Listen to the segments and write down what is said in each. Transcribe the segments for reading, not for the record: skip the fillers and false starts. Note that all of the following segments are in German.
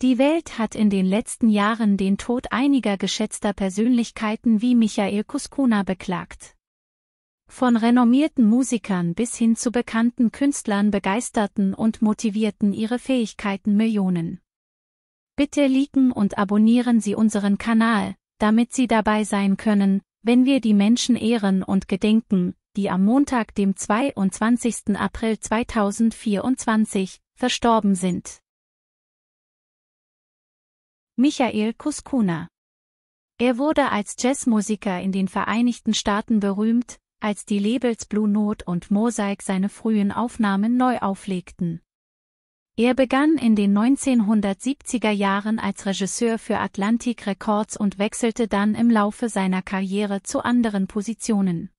Die Welt hat in den letzten Jahren den Tod einiger geschätzter Persönlichkeiten wie Michael Cuscuna beklagt. Von renommierten Musikern bis hin zu bekannten Künstlern begeisterten und motivierten ihre Fähigkeiten Millionen. Bitte liken und abonnieren Sie unseren Kanal, damit Sie dabei sein können, wenn wir die Menschen ehren und gedenken, die am Montag, dem 22. April 2024, verstorben sind. Michael Cuscuna. Er wurde als Jazzmusiker in den Vereinigten Staaten berühmt, als die Labels Blue Note und Mosaic seine frühen Aufnahmen neu auflegten. Er begann in den 1970er Jahren als Regisseur für Atlantic Records und wechselte dann im Laufe seiner Karriere zu anderen Positionen.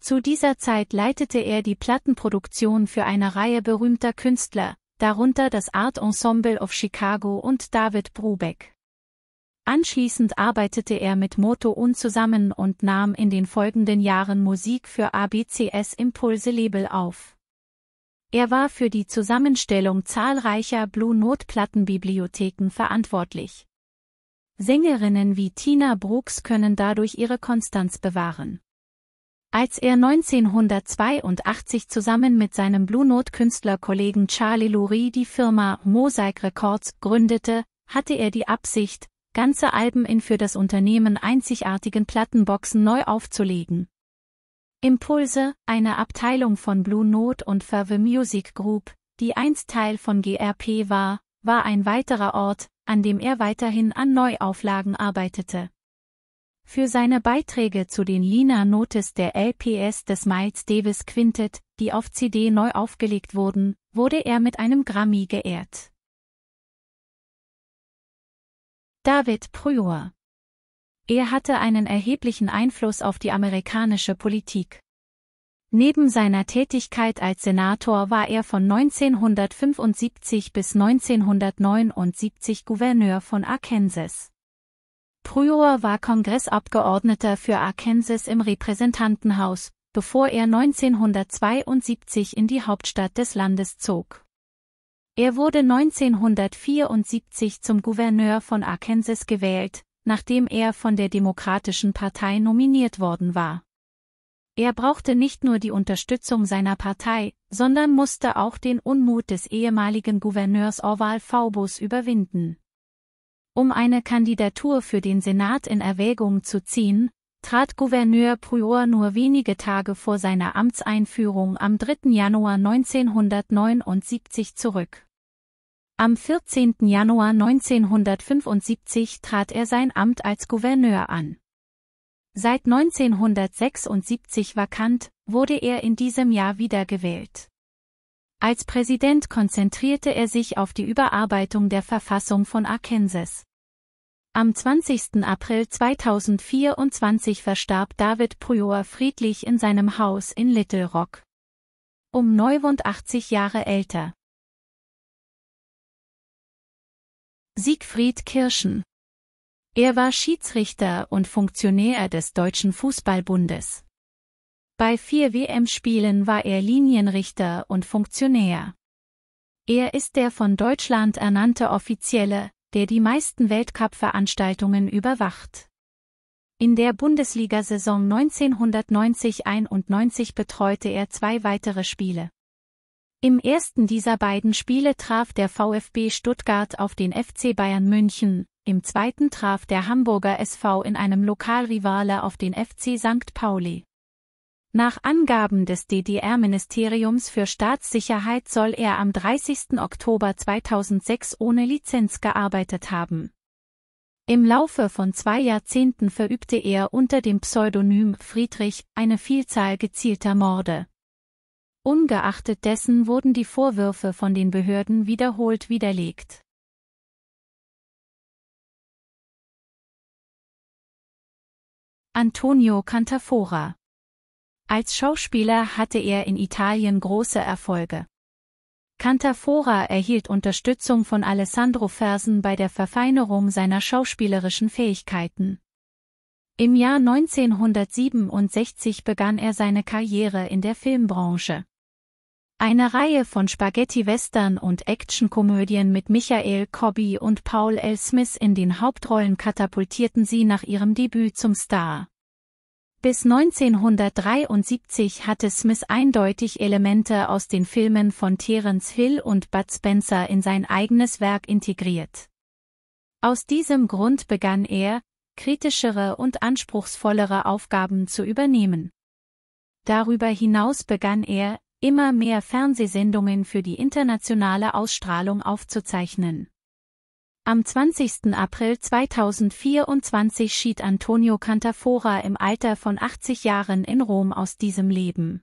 Zu dieser Zeit leitete er die Plattenproduktion für eine Reihe berühmter Künstler, darunter das Art Ensemble of Chicago und David Brubeck. Anschließend arbeitete er mit Motown zusammen und nahm in den folgenden Jahren Musik für ABC's Impulse Label auf. Er war für die Zusammenstellung zahlreicher Blue Note Plattenbibliotheken verantwortlich. Sängerinnen wie Tina Brooks können dadurch ihre Konstanz bewahren. Als er 1982 zusammen mit seinem Blue Note Künstlerkollegen Charlie Lurie die Firma Mosaic Records gründete, hatte er die Absicht, ganze Alben in für das Unternehmen einzigartigen Plattenboxen neu aufzulegen. Impulse, eine Abteilung von Blue Note und Verve Music Group, die einst Teil von GRP war, war ein weiterer Ort, an dem er weiterhin an Neuauflagen arbeitete. Für seine Beiträge zu den Liner Notes der LPs des Miles Davis Quintet, die auf CD neu aufgelegt wurden, wurde er mit einem Grammy geehrt. David Pryor. Er hatte einen erheblichen Einfluss auf die amerikanische Politik. Neben seiner Tätigkeit als Senator war er von 1975 bis 1979 Gouverneur von Arkansas. Pryor war Kongressabgeordneter für Arkansas im Repräsentantenhaus, bevor er 1972 in die Hauptstadt des Landes zog. Er wurde 1974 zum Gouverneur von Arkansas gewählt, nachdem er von der Demokratischen Partei nominiert worden war. Er brauchte nicht nur die Unterstützung seiner Partei, sondern musste auch den Unmut des ehemaligen Gouverneurs Orval Faubus überwinden. Um eine Kandidatur für den Senat in Erwägung zu ziehen, trat Gouverneur Pryor nur wenige Tage vor seiner Amtseinführung am 3. Januar 1979 zurück. Am 14. Januar 1975 trat er sein Amt als Gouverneur an. Seit 1976 vakant, wurde er in diesem Jahr wiedergewählt. Als Präsident konzentrierte er sich auf die Überarbeitung der Verfassung von Arkansas. Am 20. April 2024 verstarb David Pryor friedlich in seinem Haus in Little Rock. Um 89 Jahre älter. Siegfried Kirschen. Er war Schiedsrichter und Funktionär des Deutschen Fußballbundes. Bei 4 WM-Spielen war er Linienrichter und Funktionär. Er ist der von Deutschland ernannte Offizielle, der die meisten Weltcup-Veranstaltungen überwacht. In der Bundesliga-Saison 1990-91 betreute er 2 weitere Spiele. Im ersten dieser beiden Spiele traf der VfB Stuttgart auf den FC Bayern München, im zweiten traf der Hamburger SV in einem Lokalrivale auf den FC St. Pauli. Nach Angaben des DDR-Ministeriums für Staatssicherheit soll er am 30. Oktober 2006 ohne Lizenz gearbeitet haben. Im Laufe von 2 Jahrzehnten verübte er unter dem Pseudonym Friedrich eine Vielzahl gezielter Morde. Ungeachtet dessen wurden die Vorwürfe von den Behörden wiederholt widerlegt. Antonio Cantafora. Als Schauspieler hatte er in Italien große Erfolge. Cantafora erhielt Unterstützung von Alessandro Fersen bei der Verfeinerung seiner schauspielerischen Fähigkeiten. Im Jahr 1967 begann er seine Karriere in der Filmbranche. Eine Reihe von Spaghetti-Western und Actionkomödien mit Michael Cobby und Paul L. Smith in den Hauptrollen katapultierten sie nach ihrem Debüt zum Star. Bis 1973 hatte Smith eindeutig Elemente aus den Filmen von Terence Hill und Bud Spencer in sein eigenes Werk integriert. Aus diesem Grund begann er, kritischere und anspruchsvollere Aufgaben zu übernehmen. Darüber hinaus begann er, immer mehr Fernsehsendungen für die internationale Ausstrahlung aufzuzeichnen. Am 20. April 2024 schied Antonio Cantafora im Alter von 80 Jahren in Rom aus diesem Leben.